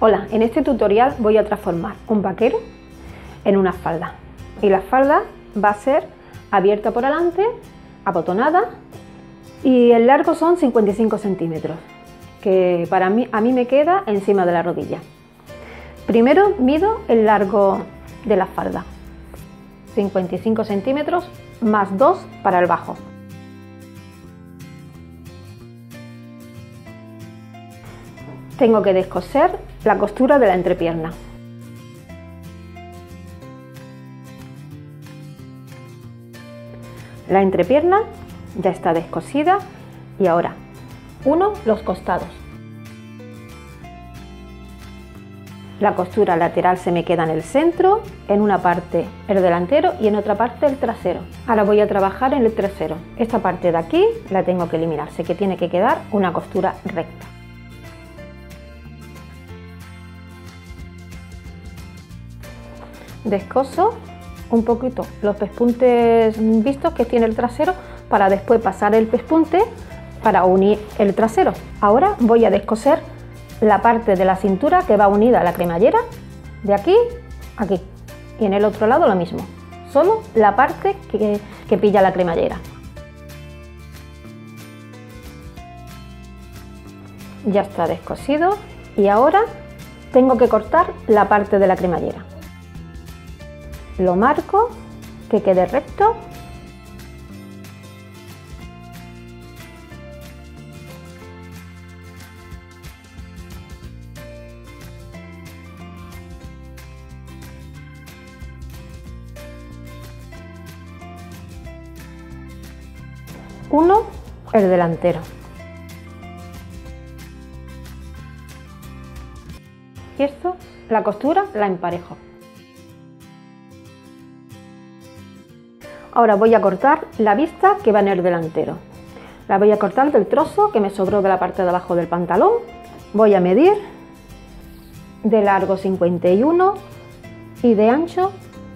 Hola, en este tutorial voy a transformar un vaquero en una falda. Y la falda va a ser abierta por delante, abotonada, y el largo son 55 centímetros, que para mí, a mí me queda encima de la rodilla. Primero mido el largo de la falda, 55 centímetros más 2 para el bajo. Tengo que descoser la costura de la entrepierna. La entrepierna ya está descosida y ahora uno los costados. La costura lateral se me queda en el centro, en una parte el delantero y en otra parte el trasero. Ahora voy a trabajar en el trasero. Esta parte de aquí la tengo que eliminar, sé que tiene que quedar una costura recta. Descoso un poquito los pespuntes vistos que tiene el trasero para después pasar el pespunte para unir el trasero. Ahora voy a descoser la parte de la cintura que va unida a la cremallera, de aquí a aquí, y en el otro lado lo mismo, solo la parte que pilla la cremallera. Ya está descosido y ahora tengo que cortar la parte de la cremallera. Lo marco, que quede recto. Uno, el delantero. Y esto, la costura la emparejo. Ahora voy a cortar la vista que va en el delantero. La voy a cortar del trozo que me sobró de la parte de abajo del pantalón. Voy a medir de largo 51 y de ancho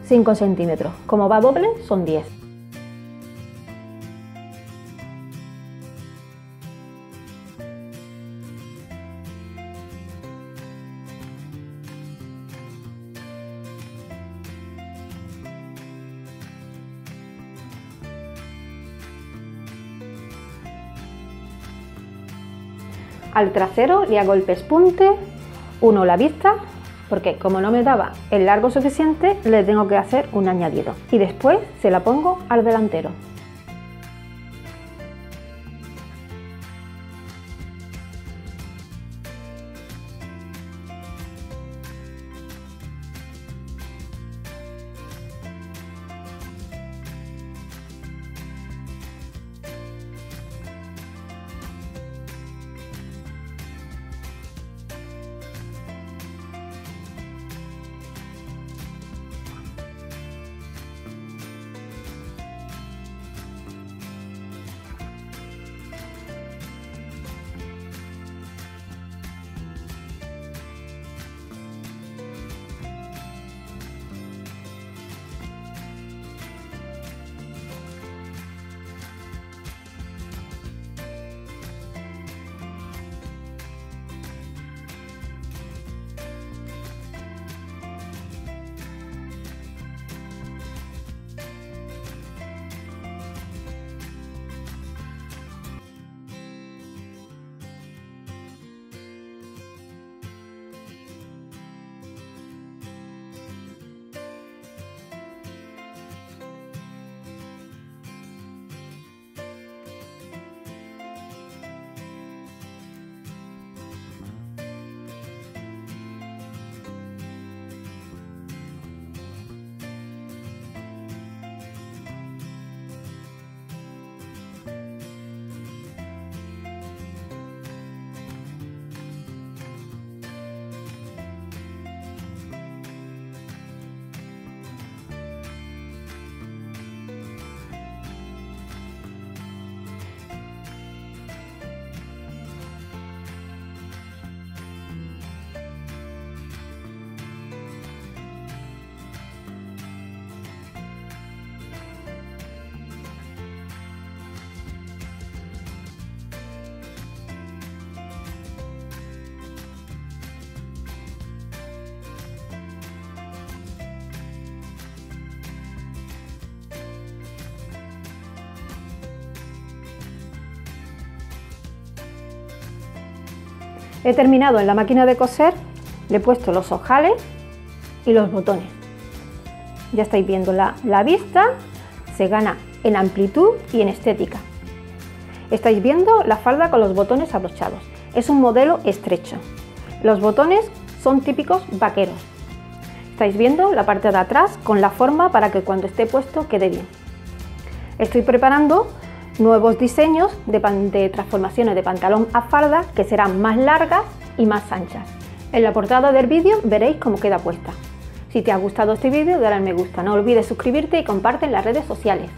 5 centímetros. Como va doble son 10. Al trasero le hago el pespunte, uno la vista, porque como no me daba el largo suficiente, le tengo que hacer un añadido. Y después se la pongo al delantero. He terminado en la máquina de coser, le he puesto los ojales y los botones. Ya estáis viendo la vista, se gana en amplitud y en estética. Estáis viendo la falda con los botones abrochados. Es un modelo estrecho. Los botones son típicos vaqueros. Estáis viendo la parte de atrás con la forma para que cuando esté puesto quede bien. Estoy preparando nuevos diseños de transformaciones de pantalón a falda que serán más largas y más anchas. En la portada del vídeo veréis cómo queda puesta. Si te ha gustado este vídeo, dale al me gusta, no olvides suscribirte y comparte en las redes sociales.